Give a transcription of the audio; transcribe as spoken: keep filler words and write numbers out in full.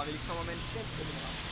la réduction va même très très bien.